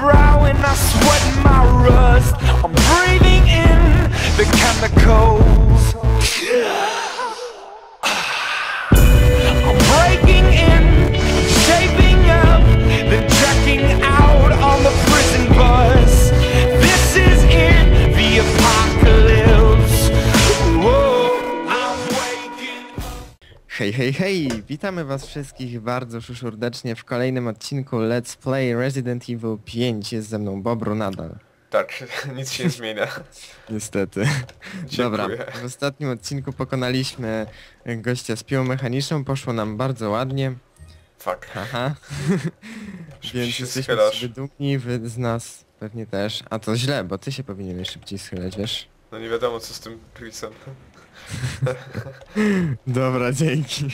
brow and I sweat my rust. I'm breathing in the chemicals. I'm breaking in, shaping up, then checking out on the prison bus. This is it, the apocalypse. Whoa, I'm waking up. Hej, hej, hej! Witamy was wszystkich bardzo szurdecznie w kolejnym odcinku Let's Play Resident Evil 5. Jest ze mną Bobru nadal. Tak, nic się nie zmienia. Niestety. Dobra, w ostatnim odcinku pokonaliśmy gościa z piłą mechaniczną, poszło nam bardzo ładnie. Fuck. Aha. Więc jesteśmy sobie dumni, wy z nas pewnie też. A to źle, bo ty się powinieneś szybciej schylać, wiesz? No nie wiadomo co z tym Chrisem. Dobra, dzięki.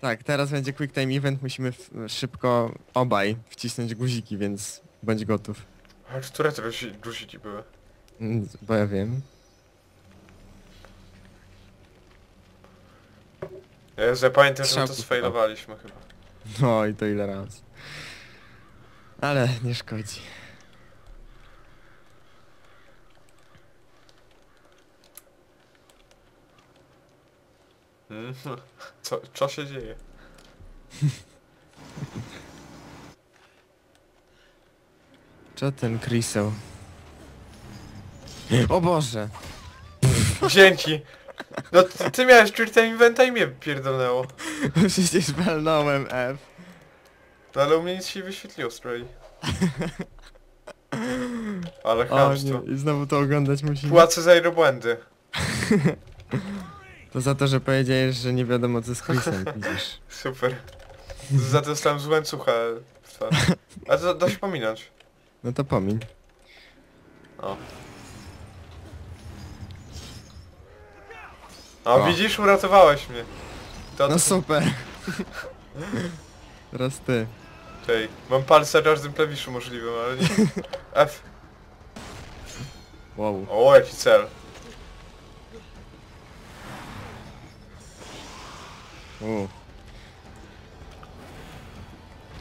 Tak, teraz będzie quick time event, musimy szybko obaj wcisnąć guziki, więc bądź gotów. A które to gruziki były? Bo ja wiem. Ja zapamiętam, że to sfailowaliśmy chyba. No i to ile razy. Ale nie szkodzi. Co się dzieje? Co ten Chriseł? O Boże! Dzięki! No ty miałeś quick time eventa i mnie pierdolnęło. Przecież walnąłem F. No ale u mnie nic się wyświetliło z prawej. Ale chamstwo. I znowu to oglądać musimy. Płacę za błędy. To za to, że powiedziałeś, że nie wiadomo co z Chrisem, widzisz. Super. Za to dostałem z łańcucha. A to da się pominąć. No to pomiń. O. O, widzisz, uratowałeś mnie. To no super. Teraz ty. Czekaj, mam palce na każdym klawiszu możliwym, ale nie. F. Wow. O, jaki cel.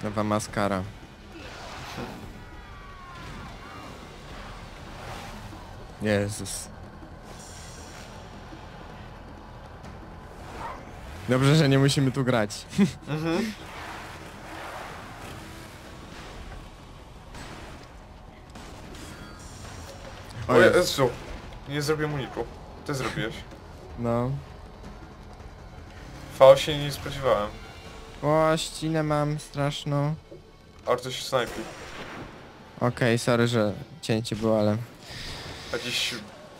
Nowa maskara. Jezus. Dobrze, że nie musimy tu grać. O Jezu. Nie zrobię uniku. Ty zrobiłeś. No. V się nie spodziewałem. O, ścinę mam straszną. Ale to się snajpi. Okej, sorry, że cięcie było, ale... A dziś...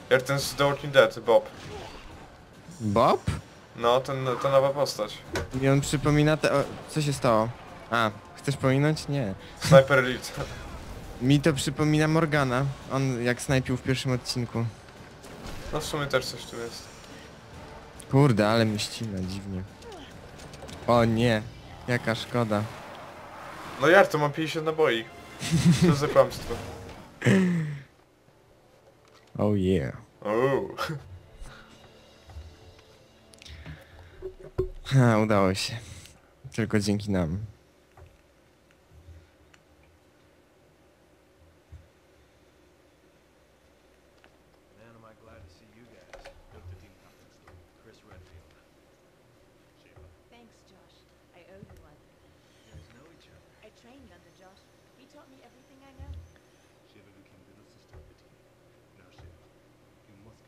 Jak ten z The Walking Dead, Bob. Bob? No, ta nowa postać. I on przypomina te... O, co się stało? A, chcesz pominąć? Nie. Sniper Elite. Mi to przypomina Morgana. On jak snajpił w pierwszym odcinku. No w sumie też coś tu jest. Kurde, ale mi ścina dziwnie. O nie, jaka szkoda. No jak to mam 50 naboi. To za kłamstwo. Oh yeah. Oh. Ha, udało się. Tylko dzięki nam.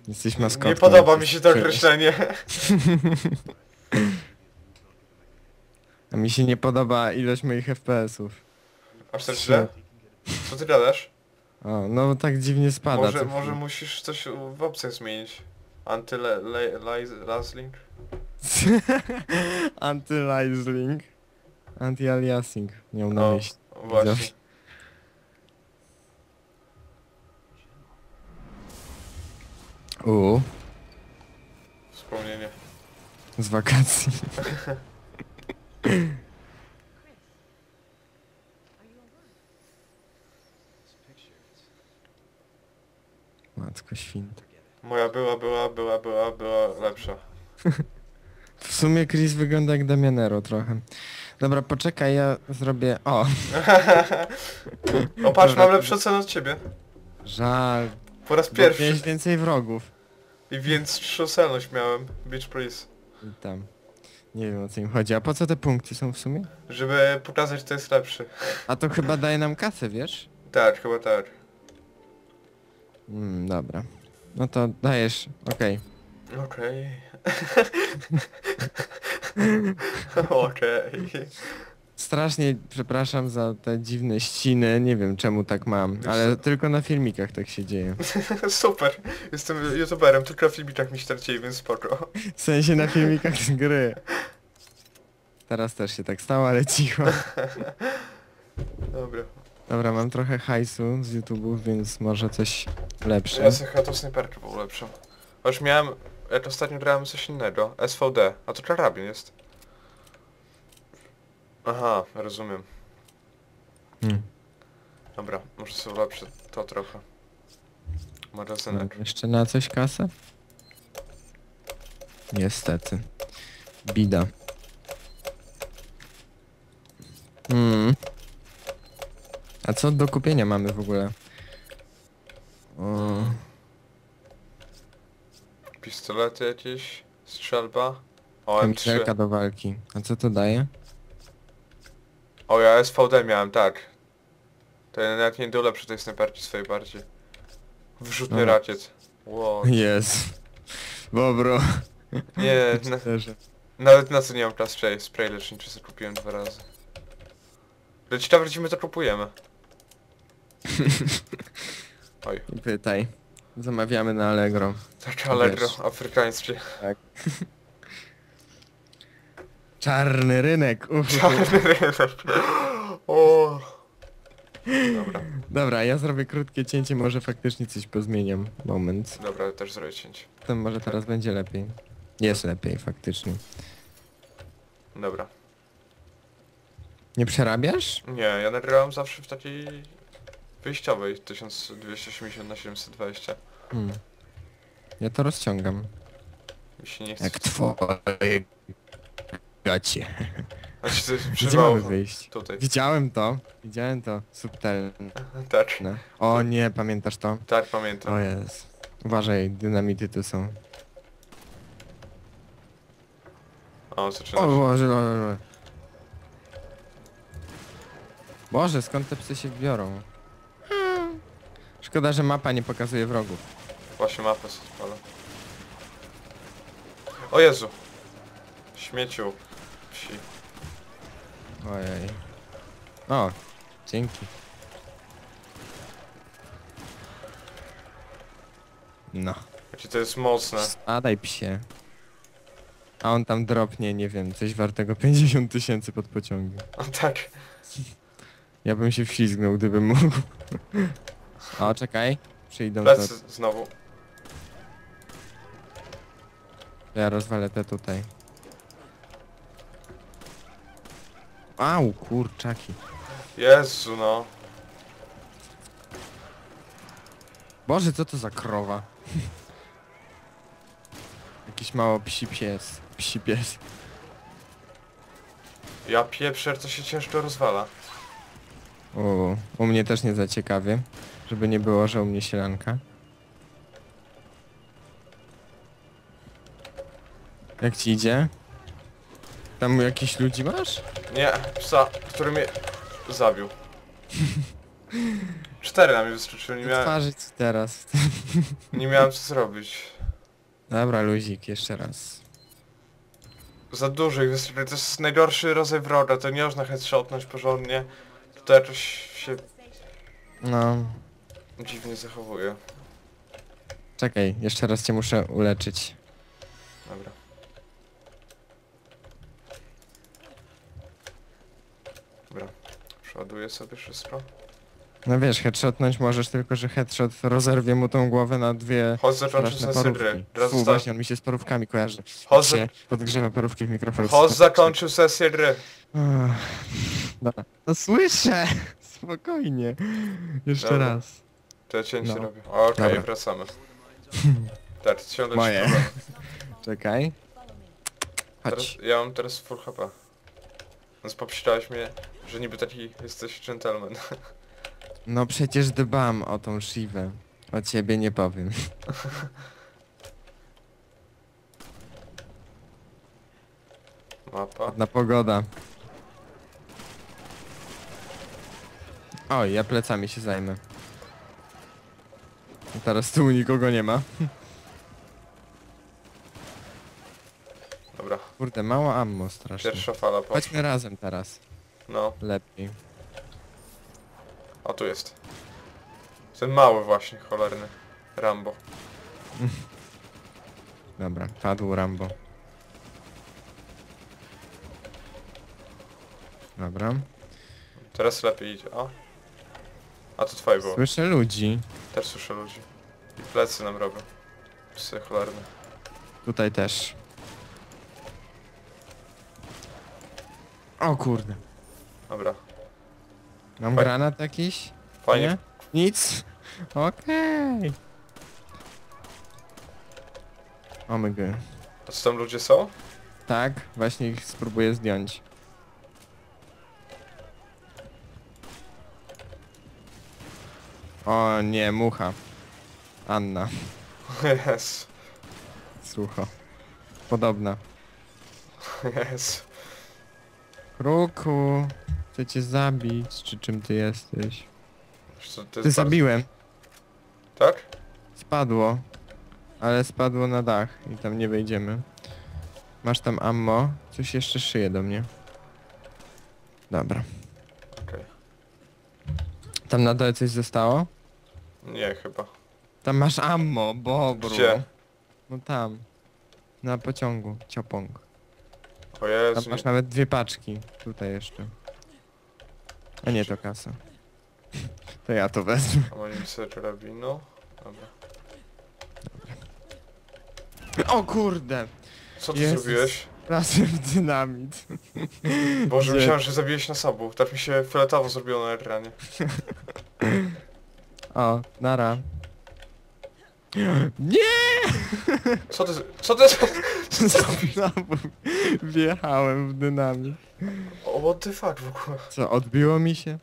Jesteś maskotką. Nie podoba mi się to określenie. A mi się nie podoba ilość moich FPS-ów. Aż tak źle? Co ty gadasz? O, no tak dziwnie spada. Może musisz coś w opcjach zmienić. Anty-lazling? Anty-lazling? Anti-aliasing. Miał na myśli. Właśnie. Wspomnienie. Z wakacji. Matko świnta. Moja była lepsza. W sumie Chris wygląda jak Damianero trochę. Dobra, poczekaj, ja zrobię... O! O patrz, mam lepszą cenę od ciebie. Żal. Po raz pierwszy. Miałeś więcej wrogów. I większą celność miałem. Bitch please. Tam. Nie wiem, o co im chodzi. A po co te punkty są w sumie? Żeby pokazać, kto jest lepszy. A to chyba daje nam kasę, wiesz? Tak, chyba tak. Dobra. No to dajesz, okej. Okej. Okej. Strasznie przepraszam za te dziwne ściny, nie wiem czemu tak mam, ale tylko na filmikach tak się dzieje. Super, jestem youtuberem, tylko na filmikach mi się tracili, więc spoko. W sensie na filmikach z gry. Teraz też się tak stało, ale cicho. Dobra. Dobra, mam trochę hajsu z YouTube'ów, więc może coś lepsze. Ja sobie chyba tą snajperkę było lepszą. Już miałem, jak ostatnio grałem coś innego, SVD, a to karabin jest. Aha, rozumiem. Dobra, może sobie lepsze to trochę. Magazynek. Jeszcze na coś kasę? Niestety. Bida. A co do kupienia mamy w ogóle? O. Pistolety jakieś, strzelba, OM3 do walki. A co to daje? O, ja SVD miałem, tak. To ja nawet nie dole przy tej snajperki swojej bardziej. Wrzutny rakiet. Wow. Jest. Bobru. Nie, nawet na co nie mam czasu, spray leczniczy sobie kupiłem 2 razy. Lecz tam wrócimy, to kupujemy. Oj. Nie pytaj. Zamawiamy na Allegro. Tak, Allegro, afrykańskie. Tak. Czarny rynek, Czarny rynek. O. Dobra. Dobra, ja zrobię krótkie cięcie, może faktycznie coś pozmieniam. Moment. Dobra, też zrobię cięcie. To może teraz będzie lepiej. Jest lepiej, faktycznie. Dobra. Nie przerabiasz? Nie, ja nagrywałem zawsze w takiej wyjściowej 1280 na 720. Ja to rozciągam. Jeśli nie chcesz. Jak twoje gacie. A ci coś przywało? Wyjść? Tutaj. Widziałem to. Subtelne. Tak. No. O nie, pamiętasz to? Tak, pamiętam. O jest. Uważaj, dynamity tu są. O, zaczynasz. O Boże. Boże, skąd te psy się biorą? Szkoda, że mapa nie pokazuje wrogów. Właśnie mapę sobie spalę. O Jezu! Śmieciu. Psi. Ojej. O, dzięki. No. Znaczy to jest mocne. Spadaj psie. A on tam dropnie, nie wiem, coś wartego 50 000 pod pociągiem. O tak. Ja bym się wślizgnął, gdybym mógł. O, czekaj. Przyjdą to... znowu. Ja rozwalę te tutaj. Au, kurczaki. Jezu, no. Boże, co to za krowa? Jakiś mało psi pies. Psi pies. Ja pieprzer, to się ciężko rozwala. U mnie też nie za ciekawie, żeby nie było, że u mnie sielanka. Jak ci idzie? Tam jakiś ludzi masz? Nie, psa, który mnie zabił. 4 na mnie wyskoczyły, nie miałem... Twarzyć teraz. Nie miałem co zrobić. Dobra, luzik, jeszcze raz. Za dużo ich wyskoczyły, to jest najgorszy rodzaj wroga, to nie można headshotnąć porządnie. To jakoś się... No... dziwnie zachowuje. Czekaj, jeszcze raz cię muszę uleczyć. Dobra. Dobra, przeładuję sobie wszystko. No wiesz, headshotnąć możesz, tylko że headshot rozerwie mu tą głowę na 2 straszne porówki. Fu, właśnie, on mi się z porówkami kojarzy. Podgrzewa porówki w mikrofonie. Host zakończył sesję gry. Dobra. No słyszę! Spokojnie. Jeszcze dobra. Raz. To ja cięcie robię. Okej, wracamy. Tak, siądę moje. Czekaj. Chodź. Ja mam teraz full HP. No spopierałeś mnie, że niby taki jesteś gentleman. No przecież dbam o tą Shivę. O ciebie nie powiem. Mapa. Ładna pogoda. Oj, ja plecami się zajmę. Teraz tu nikogo nie ma. Dobra. Kurde, mało ammo strasznie. Pierwsza fala poszła. Chodźmy razem teraz. No. Lepiej. O, tu jest. Ten mały właśnie, cholerny. Rambo. Dobra, padł Rambo. Dobra. Teraz lepiej idzie, o. A to twoje było. Słyszę ludzi. Też słyszę ludzi. I plecy nam robią. Psy cholerne. Tutaj też. O kurde. Dobra. Mam granat jakiś? Fajnie. Nie? Nic? Okej. Okay. O my god. A co tam ludzie są? Tak, właśnie ich spróbuję zdjąć. O nie, mucha. Anna. Yes. Sucho. Podobna. Yes. Kruku. Chcę cię zabić, czy czym ty jesteś? Ty zabiłem. Tak? Spadło. Ale spadło na dach i tam nie wejdziemy. Masz tam ammo? Coś jeszcze szyje do mnie. Dobra. Okay. Tam na dole coś zostało? Nie, chyba. Tam masz ammo, Bobru. Gdzie? No tam. Na pociągu, ciopąg. O Jezu. Tam masz nawet dwie paczki. Tutaj jeszcze. A nie, to kasa. To ja to wezmę. A moim sobie drabiną. Dobra. O kurde! Co ty zrobiłeś? Razem dynamit. Boże, gdzie? Myślałem, że zabiłeś na sabu. Tak mi się fioletowo zrobiło na ekranie. O, nara. Nie! Co ty zrobisz? Wjechałem w dynamit. O, what the fuck w ogóle? Co, odbiło mi się?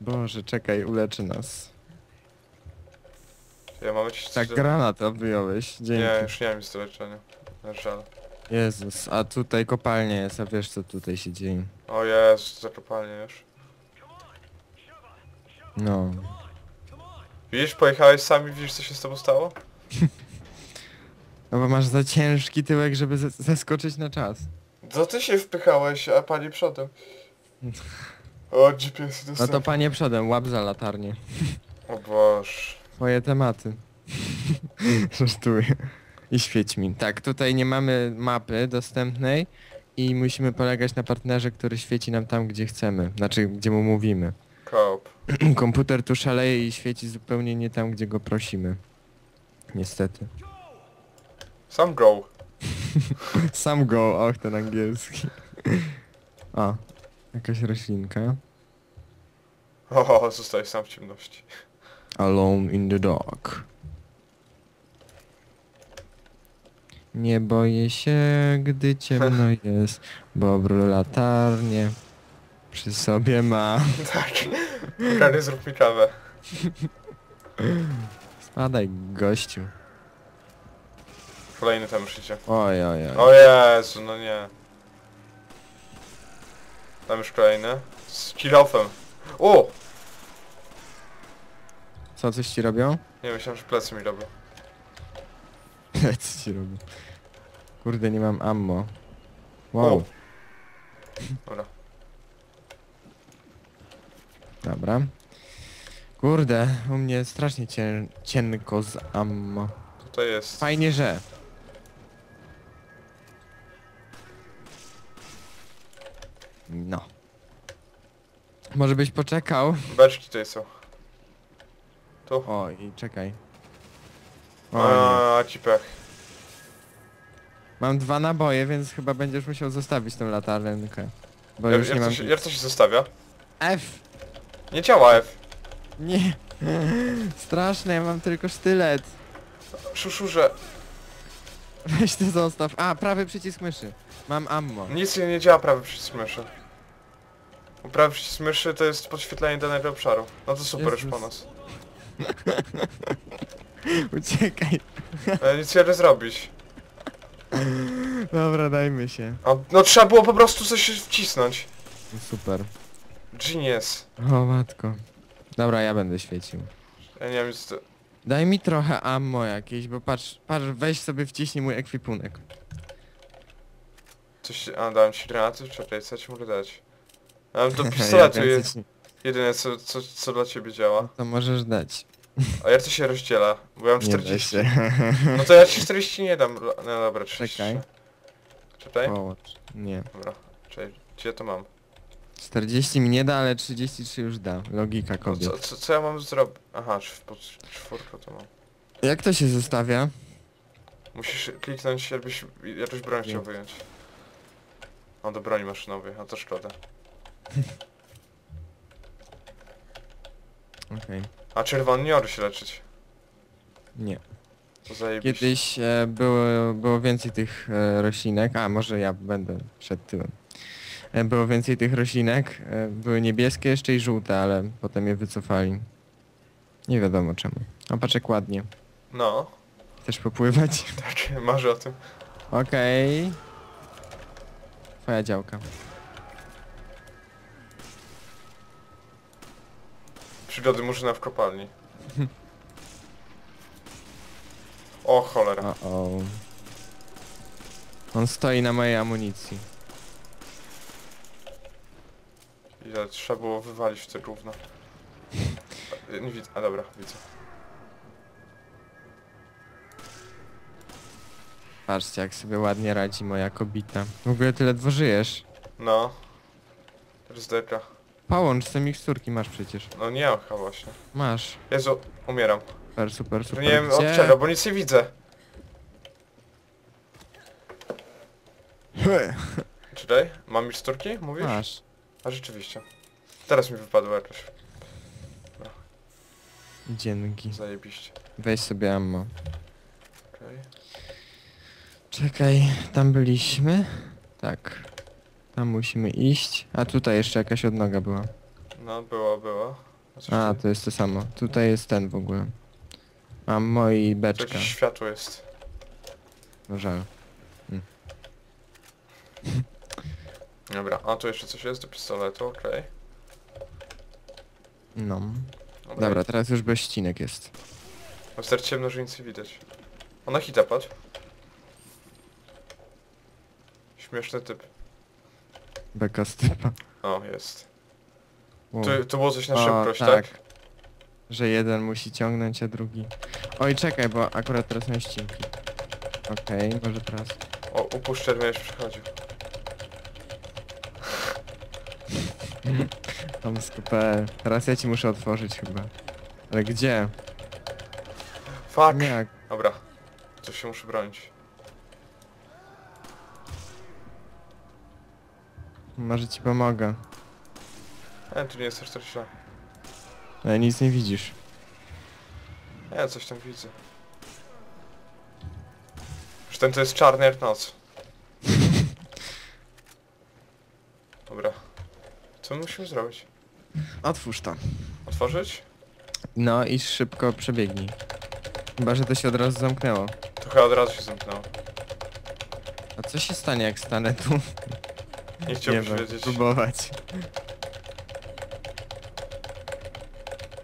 Boże, czekaj, uleczy nas. Ja mam jakieś... Tak, granat odbiłeś, dzięki. Nie, już nie mam nic do leczenia. Żal. Jezus, a tutaj kopalnia jest, a wiesz co tutaj się dzieje. O Jezus, za kopalnię już. No. Widzisz, pojechałeś sami, widzisz co się z tobą stało? No bo masz za ciężki tyłek, żeby zeskoczyć na czas. To ty się wpychałeś, a pani przodem. O, GPS dostępny. No to panie przodem, łap za latarnię. O Boże. Twoje tematy. Żartuję. I świeć mi. Tak, tutaj nie mamy mapy dostępnej i musimy polegać na partnerze, który świeci nam tam, gdzie chcemy. Znaczy, gdzie mu mówimy. Koop. Komputer tu szaleje i świeci zupełnie nie tam, gdzie go prosimy. Niestety. Sam go. Sam go, och ten angielski. O, jakaś roślinka. O, zostałeś sam w ciemności. Alone in the Dark. Nie boję się, gdy ciemno jest. Bobru latarnie przy sobie ma. Tak. Kary, zrób mi kawę. Spadaj, gościu. Kolejny tam już idzie. Oj, oj, oj. O Jezu, no nie. Tam już kolejny. Z kill-offem. O! Co, coś ci robią? Nie, myślałem, że plecy mi robią. Plecy ci robią. Kurde, nie mam ammo. Wow. O. Dobra. Dobra. Kurde, u mnie strasznie cienko z ammo. Tutaj jest. Fajnie, że. No. Może byś poczekał? Beczki tutaj są. Tu. O, i czekaj. O, ci pech. Mam dwa naboje, więc chyba będziesz musiał zostawić tą latarnikę. Bo ja, już nie mam... Jak to się zostawia? F! Nie działa F. Nie. Straszne, ja mam tylko sztylet. Szuszurze. Weź ty zostaw. A, prawy przycisk myszy. Mam ammo. Nic nie działa prawy przycisk myszy. Upraw z myszy to jest podświetlanie danego obszaru. No to super, już po nas. Uciekaj. Nic nie zrobić. Dobra, dajmy się. A, no trzeba było po prostu coś wcisnąć. No super. Genius. O matko. Dobra, ja będę świecił. Ja nie wiem nic tu. Daj mi trochę ammo jakieś, bo patrz, weź sobie wciśnij mój ekwipunek. Coś, a dałem ci granaty, czekaj, co ci mogę dać? A do pistoletu jest jedyne co dla ciebie działa. No to możesz dać. A ja to się rozdziela, bo ja mam 40. No to ja ci 40 nie dam, no dobra, 30. Czekaj. Czekaj? Nie. Dobra, czekaj, gdzie to mam? 40 mi nie da, ale 33 już da. Logika kobiet. No co ja mam zrobić? Aha, czwórkę to mam. Jak to się zostawia? Musisz kliknąć, jakbyś jakąś broń chciał wyjąć. No do broni maszynowej, a to szkoda. Okej. A czerwony nie może się leczyć? Nie. To zajebiście. Kiedyś było więcej tych roślinek, a może ja będę przed tyłem. Było więcej tych roślinek, były niebieskie jeszcze i żółte, ale potem je wycofali. Nie wiadomo czemu. A paczek ładnie. No. Chcesz popływać? Tak, marzę o tym. Okej. Twoja działka. Przygody murzyna w kopalni. O cholera. Uh-oh. On stoi na mojej amunicji. Ile trzeba było wywalić w te gówno. Nie widzę. A dobra, widzę. Patrzcie, jak sobie ładnie radzi moja kobita. W ogóle ty ledwo żyjesz. No. Rozdeka. Połącz te miksturki masz przecież. No nie, chyba właśnie. Masz. Jezu, umieram. Super, super, super. Nie wiem od czego, bo nic nie widzę. Czytaj, mam miksturki? Mówisz? Masz. A rzeczywiście. Teraz mi wypadło jakoś. No. Dzięki. Zajebiście. Weź sobie ammo. Okay. Czekaj, tam byliśmy? Tak. Tam musimy iść. A tutaj jeszcze jakaś odnoga była. No, była. A, to jest to samo. Tutaj jest ten w ogóle. Ammo i beczka. To jakieś światło jest. No żal. Dobra, a tu jeszcze coś jest do pistoletu, okej. No. Dobra, teraz już bez ścinek jest. Wystarczy ciemno, że nic nie widać. Ona hita, patrz. Śmieszny typ. Beka z typa. O, jest. Wow. Tu było coś na szybkość, tak? Że jeden musi ciągnąć, a drugi... Oj, czekaj, bo akurat teraz na ścinki. Okej, może teraz... O, upuszczę, będziesz przychodził. Tam skupę. Teraz ja ci muszę otworzyć chyba. Ale gdzie? Fuck! Jak? Dobra. Coś się muszę bronić. Może ci pomogę. Tu nie jest też coś. Ale nic nie widzisz. Ja coś tam widzę. Już ten to jest czarny jak noc. Dobra. Co my musimy zrobić? Otwórz to. Otworzyć? No i szybko przebiegnij. Chyba, że to się od razu zamknęło. To chyba od razu się zamknęło. A co się stanie, jak stanę tu? Nie chciałbyś wiedzieć. Próbować.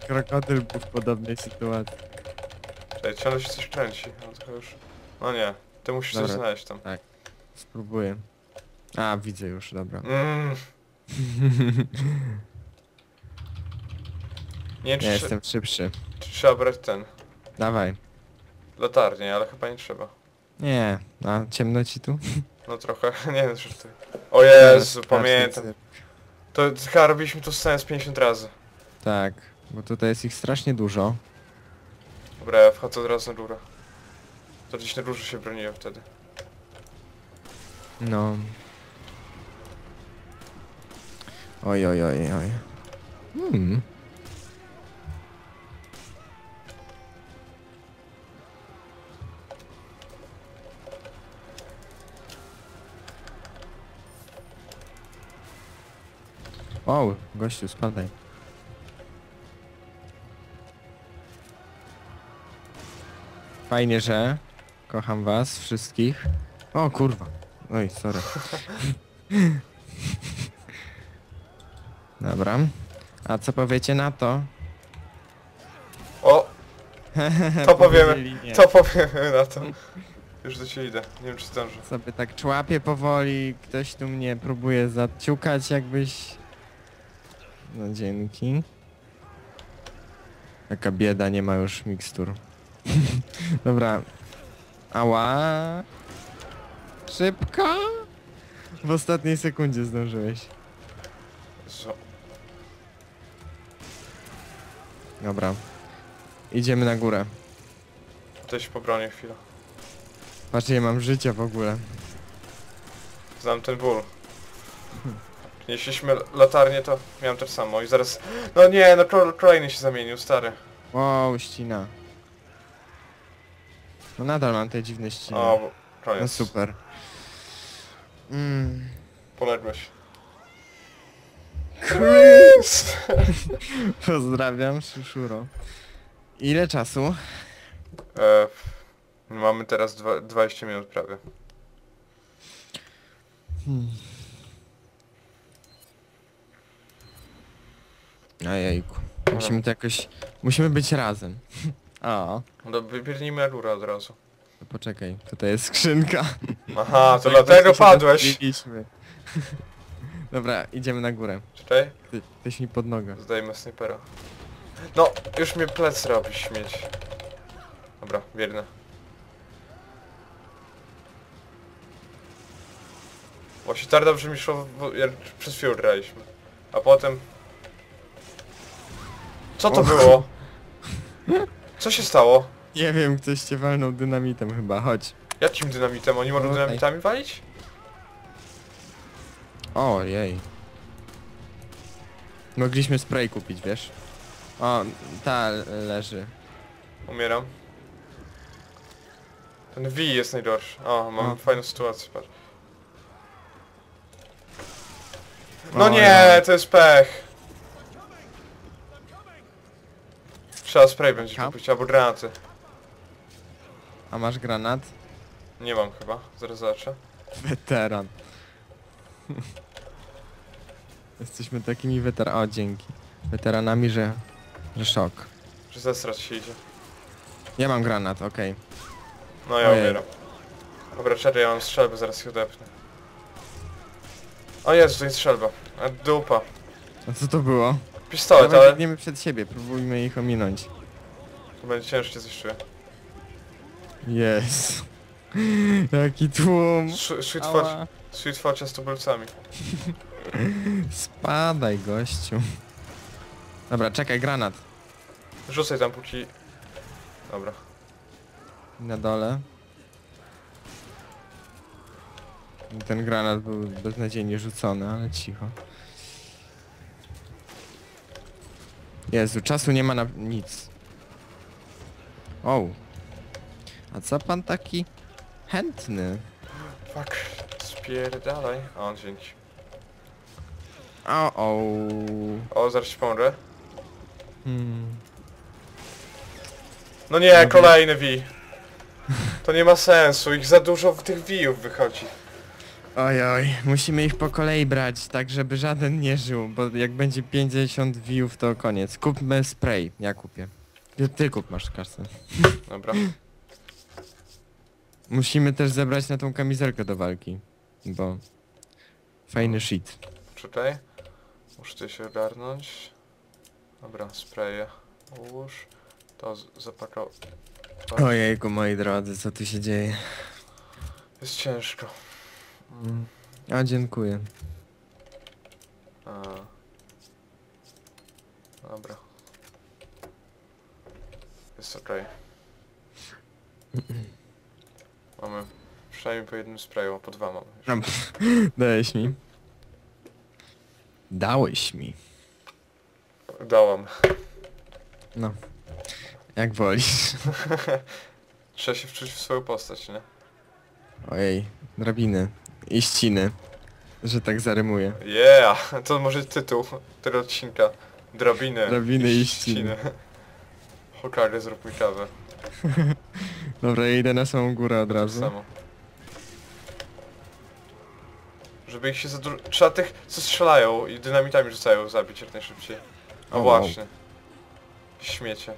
Krokodyl był w podobnej sytuacji. Czekaj, ciągle się coś kręci. No, już... no nie, ty musisz dobra, coś znaleźć tam. Tak, spróbuję. A, widzę już, dobra. Nie, ja jestem szybszy. Trzeba brać ten. Dawaj. Latarnię, ale chyba nie trzeba. Nie, a ciemno ci tu? No trochę, nie wiem, że ty. O Jezu, pamiętam. To chyba robiliśmy to scenę z 50 razy. Tak, bo tutaj jest ich strasznie dużo. Dobra, ja wchodzę od razu na rurę. To gdzieś na rurze się broniłem wtedy. No. Oj, oj, oj, oj. Wow, gościu, spadaj. Fajnie, że kocham was wszystkich. O kurwa. Oj, sorry. Dobra. A co powiecie na to? O! Co powiemy? Co powiemy na to? Już do ciebie idę. Nie wiem, czy zdążę. Sobie tak człapię powoli. Ktoś tu mnie próbuje zaciukać jakbyś... No dzięki. Taka bieda, nie ma już mikstur. Dobra. Ała. Szybko. W ostatniej sekundzie zdążyłeś. Dobra. Idziemy na górę. To się pobronię chwilę. Patrz, nie mam życia w ogóle. Znam ten ból. Nieśliśmy latarnię, to miałem też samo i zaraz... No nie, no kolejny się zamienił, stary. Wow, ścina. No nadal mam te dziwne ściny. O, koniec. No super. Poległeś. Chris! Pozdrawiam, Szuszuro. Ile czasu? Mamy teraz 20 minut prawie. Ajejku. Musimy to jakoś... Musimy być razem. O. No wybierniemy rurę od razu. No poczekaj, tutaj jest skrzynka. Aha, to dlatego padłeś. Dobra, idziemy na górę. Czekaj. Tyś mi pod nogę. Zdajmy snipera. No, już mnie plec robi śmieć. Dobra, biegnę. Właśnie tak dobrze mi szło, bo ja przez chwilę graliśmy. A potem... Co to było? Co się stało? Nie wiem, ktoś cię walnął dynamitem chyba, chodź. Jakim dynamitem? Oni mogą dynamitami walić? Ojej. Mogliśmy spray kupić, wiesz? O, ta leży. Umieram. Ten V jest najgorszy. O, mam fajną sytuację, patrz. No nie, to jest pech. Trzeba spray będzie kupić, albo granaty. A masz granat? Nie mam chyba, zaraz zobaczę. Weteran. Jesteśmy takimi weteranami, dzięki. Weteranami, że szok. Że zesrać się idzie. Ja mam granat, okej. No ja umieram. Dobra, czekaj, ja mam strzelbę, zaraz ich odepnę. O Jezu, to jest strzelba. A dupa. A co to było? Pistolet, ale... biegniemy przed siebie, próbujmy ich ominąć. To będzie ciężkie, coś czuję. Yes. Jaki tłum. Sweet Fortune z tubylcami. Spadaj, gościu. Dobra, czekaj, granat. Rzucaj tam póki... Dobra. Na dole. Ten granat był beznadziejnie rzucony, ale cicho. Jezu, czasu nie ma na nic. O. A co pan taki chętny? Fuck, spierdalaj. O, dzięki. O, zaraz się pomrę. No nie, dobra. Kolejny Wii. To nie ma sensu, ich za dużo w tych Wiiów wychodzi. Oj, musimy ich po kolei brać, tak żeby żaden nie żył, bo jak będzie 50 wiów to koniec. Kupmy spray, ja kupię. Ty kup, masz kasę. Dobra. Musimy też zebrać na tą kamizelkę do walki, bo... Fajny shit. Czekaj. Muszę tutaj się ogarnąć. Dobra, spraye ułóż. To zapakował. Ojejku, moi drodzy, co tu się dzieje? Jest ciężko. A dziękuję. Dobra. Jest okej. Mamy przynajmniej po jednym sprayu, po dwa mamy. Dałeś mi. Dałeś mi. Dałam. No. Jak wolisz. Trzeba się wczuć w swoją postać, nie? Ojej, drabiny. I ściny. Że tak zarymuje. Yeah! To może tytuł tego odcinka. Drabiny. Drabiny i ściny. Hokage, zrób mi kawę. Dobra, ja idę na samą górę od razu. Samo. Żeby ich się za dużo... Trzeba tych, co strzelają i dynamitami rzucają, zabić jak najszybciej. A oh, właśnie. Wow. Śmiecie.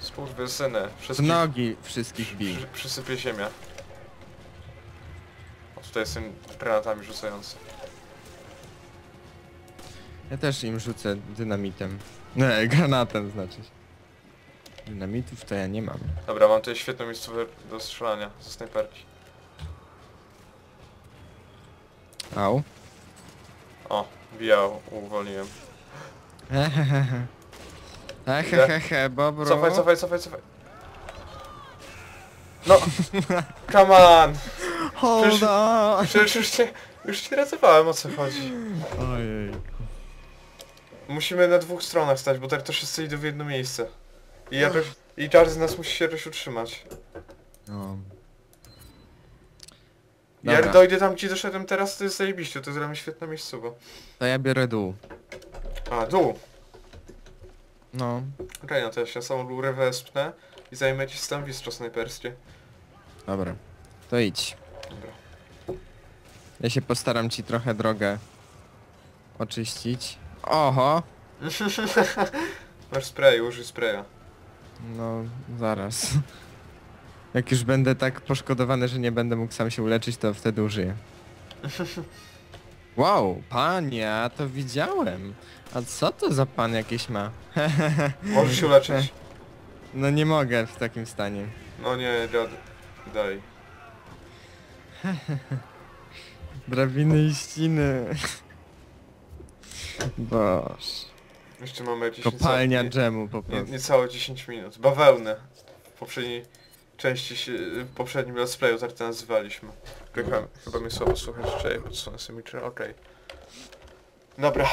Skurwysyny. Wszystkich... Nogi wszystkich bij. Przysypie ziemia. O, tutaj jestem granatami rzucający. Ja też im rzucę dynamitem. Nie, granatem znaczy. Dynamitów to ja nie mam. Dobra, mam tutaj świetną miejscówkę do strzelania ze snajperki. Au. O, bijał, uwolniłem. Hehehe, Bobru. Cofaj, cofaj, cofaj, cofaj. No! Come on! Hold on! Przecież już cię ratowałem, o co chodzi. Ojej. Musimy na dwóch stronach stać, bo tak to wszyscy idą w jedno miejsce. I każdy z nas musi się jakoś utrzymać. No. Dobra. Jak dojdę tam, gdzie doszedłem teraz, to jest zajebiście, to zrobię świetne miejsce, bo... To ja biorę dół. A, dół! No. Okej, no to ja się na samą górę wespnę i zajmę ci stanowisko snajperskie. Dobra. To idź. Dobra. Ja się postaram ci trochę drogę oczyścić. Oho! Masz spray, użyj spraya. No, zaraz. Jak już będę tak poszkodowany, że nie będę mógł sam się uleczyć, to wtedy użyję. Wow, panie, a to widziałem. A co to za pan jakiś ma? Możesz się uleczyć? No nie mogę w takim stanie. No nie, daj. Drabiny i ściny. Boż. Jeszcze mamy jakieś... Kopalnia dżemu po prostu. Niecałe 10 minut. Bawełnę. W poprzedniej części się... W poprzednim let's playu tak to nazywaliśmy. Chyba mnie słabo słuchać, czekaj, podsunę sobie mikro, okej. Dobra.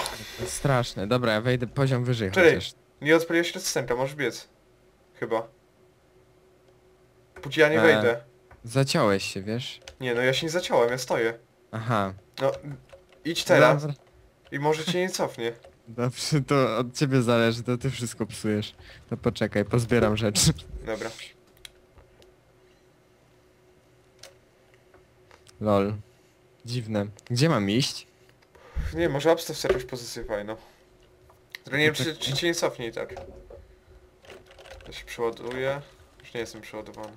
Straszne, dobra, ja wejdę poziom wyżej. Czyli chociaż. Nie odpaliłeś odstępka, możesz biec. Chyba. Póki ja nie wejdę. Zaciąłeś się, wiesz? Nie, no ja się nie zaciąłem, ja stoję. Aha. No, idź teraz. Dobra. I może cię nie cofnie. Dobrze, to od ciebie zależy, to ty wszystko psujesz. To poczekaj, pozbieram rzeczy. Dobra. Lol. Dziwne. Gdzie mam iść? Nie, może obstaw sobie jakąś pozycję fajną. Nie wiem, czy cię nie cofnie i tak. Ja się przeładuję. Już nie jestem przeładowany.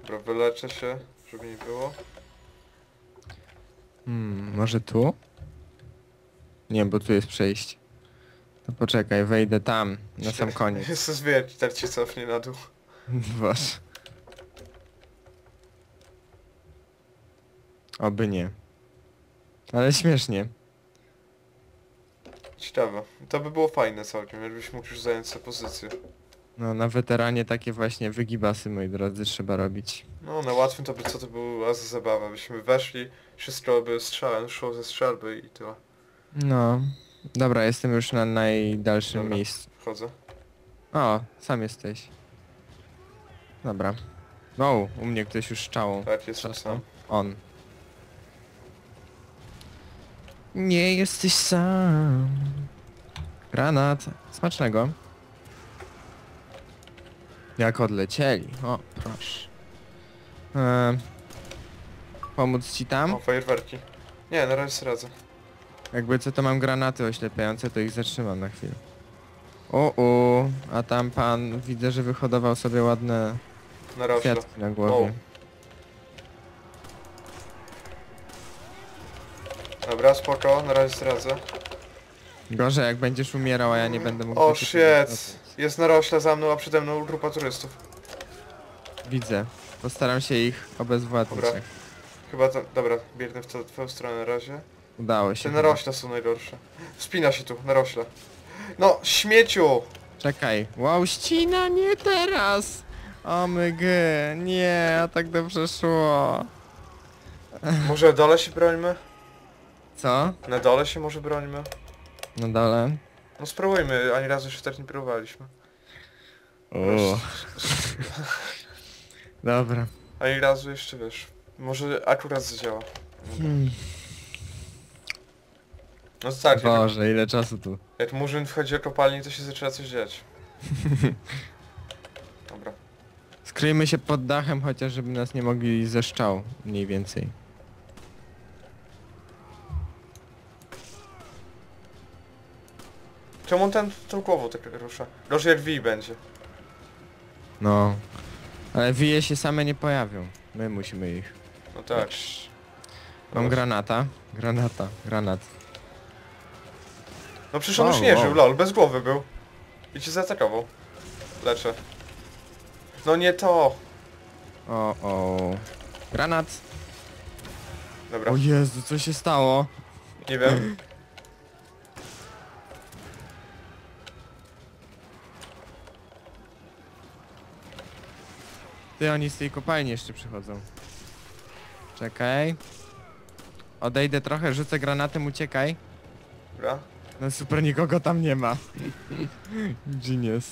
Dobra, wyleczę się, żeby nie było. Może tu? Nie, bo tu jest przejść. To poczekaj, wejdę tam, na sam koniec. Jezus, wie, tak cię cofnie na dół. Boże. Oby nie. Ale śmiesznie. Ciekawe. To by było fajne całkiem, jakbyś mógł już zająć sobie pozycję. No, na weteranie takie właśnie wygibasy, moi drodzy, trzeba robić. No, na łatwym to by co to była za zabawa. Byśmy weszli, wszystko by strzałem szło ze strzelby i tyle. No. Dobra, jestem już na najdalszym miejscu. Wchodzę. O, sam jesteś. Dobra. Wow, u mnie ktoś już szczałą. Tak, jestem sam. On. Nie jesteś sam. Granat. Smacznego. Jak odlecieli. O, proszę. Pomóc ci tam? O, fajerwerki. Nie, na razie radzę. Jakby co, to mam granaty oślepiające, to ich zatrzymam na chwilę. O, a tam pan, widzę, że wyhodował sobie ładne kwiatki na głowie. Dobra, spoko, na razie zdradzę. Gorzej, jak będziesz umierał, a ja nie będę mógł... O, shit! Jest narośla za mną, a przede mną grupa turystów. Widzę. Postaram się ich obezwładnić. Dobra. Chyba to... Dobra, biegnę w twoją stronę na razie. Udało się. Te narośla są najgorsze. Wspina się tu, narośla. No, śmieciu! Czekaj. Wow, ścina, nie teraz! O my gy, nie, a tak dobrze szło. Może dole się brońmy? Co? Na dole się może brońmy? Na dole? No spróbujmy, ani razu się tak nie próbowaliśmy. Uuu. Dobra. Ani razu jeszcze wiesz. Może akurat zadziała. No tak. Boże, ile czasu tu. Jak Murzyn wchodzi do kopalni, to się zaczyna coś dziać. Dobra. Skryjmy się pod dachem, chociaż żeby nas nie mogli ze szczał, mniej więcej. Czemu ten tą głową tak rusza? Gorzej jak wii będzie. No. Ale wije się same nie pojawią. My musimy ich. No tak. Mam granata. Granat. No przecież on już nie żył, lol, bez głowy był. I cię zaatakował. Leczę. No nie to. Granat. Dobra. O Jezu, co się stało? Nie wiem. Ty, oni z tej kopalni jeszcze przychodzą. Czekaj. Odejdę trochę, rzucę granatem, uciekaj. Dobra. No super, nikogo tam nie ma. Genius.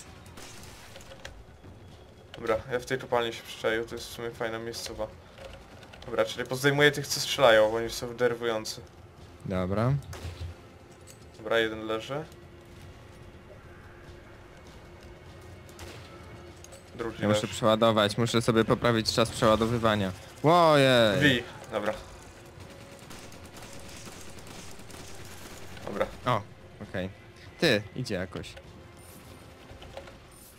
Dobra, ja w tej kopalni się przyczaił, to jest w sumie fajna miejscowa. Dobra, czyli pozdejmuję tych, co strzelają, bo oni są denerwujący. Dobra. Dobra, jeden leży. Drugi leży. Muszę przeładować, muszę sobie poprawić czas przeładowywania. Ojej! Wi, dobra. Dobra. Okej. Ty, idzie jakoś.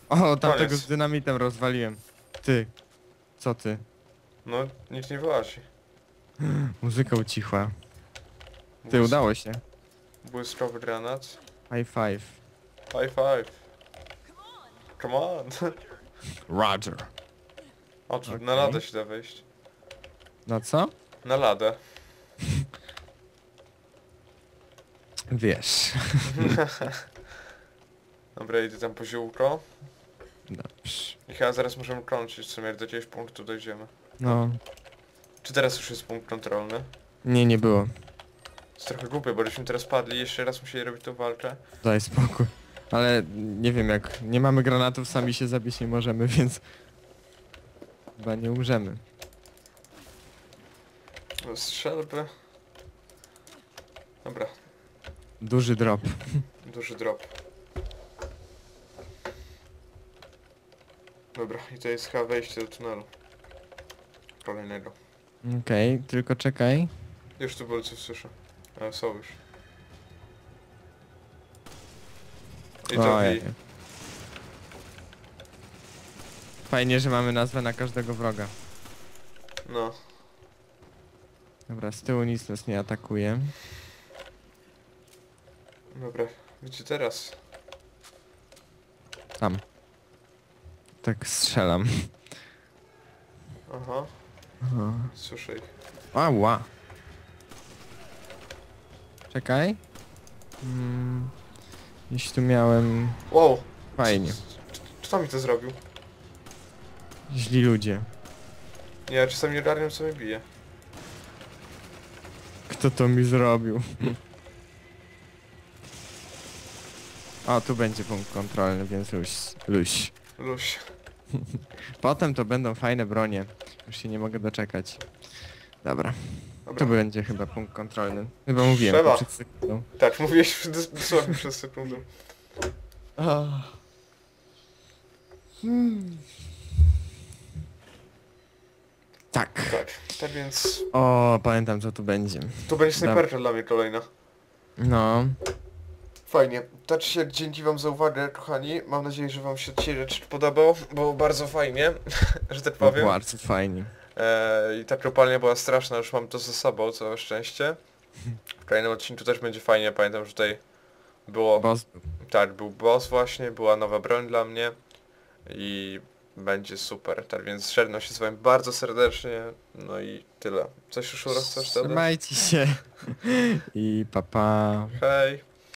O, tamtego z dynamitem rozwaliłem. Ty. Co ty? No, nikt nie wyłazi. Muzyka ucichła. Ty, udało się. Błyskowy granat. High five. High five. Come on. Roger. O, okay. Na ladę się da wejść. Na co? Na ladę. Wiesz. Dobra, idę tam po ziółko. Dobrze. I chyba zaraz możemy krącić, w sumie do jakiegoś punktu dojdziemy. No. Czy teraz już jest punkt kontrolny? Nie, nie było. Jest trochę głupie, bo żeśmy teraz padli i jeszcze raz musieli robić tą walkę. Daj spokój. Ale nie wiem, jak nie mamy granatów, sami się zabić nie możemy, więc... chyba nie umrzemy. Strzelby. Dobra. Duży drop. Duży drop. Dobra, i to jest chyba wejście do tunelu. Kolejnego. Okej, tylko czekaj. Już tu bolców słyszę. Ale są już. I to fajnie, że mamy nazwę na każdego wroga. No. Dobra, z tyłu nic nas nie atakuje. Dobra, gdzie teraz? Tam. Tak strzelam. Aha. Słyszę ich. Ała. Czekaj. Jeśli tu miałem... Wow. Fajnie. Kto mi to zrobił? Źli ludzie. Ja czasami ogarniam, co mnie bije. Kto to mi zrobił? O, tu będzie punkt kontrolny, więc luź. Potem to będą fajne bronie. Już się nie mogę doczekać. Dobra. To będzie chyba punkt kontrolny. Chyba mówiłem przed sekundą. Tak, mówiłeś dosłownie przed sekundą. Tak. Tak więc... O, pamiętam, co tu będzie. Tu będzie snajperka dla mnie kolejna. No. Fajnie. Tak się, dzięki wam za uwagę, kochani. Mam nadzieję, że wam się dzisiaj rzecz podobał, bo bardzo fajnie, że tak powiem. Bardzo fajnie. I ta kopalnia była straszna, już mam to ze sobą, całe szczęście. W kolejnym odcinku też będzie fajnie, pamiętam, że tutaj było... Boss. Tak, był boss właśnie, była nowa broń dla mnie. I będzie super, tak więc żegnam się z wami bardzo serdecznie. No i tyle. Coś już uraz, coś dodać? Trzymajcie się. I pa pa. Hej.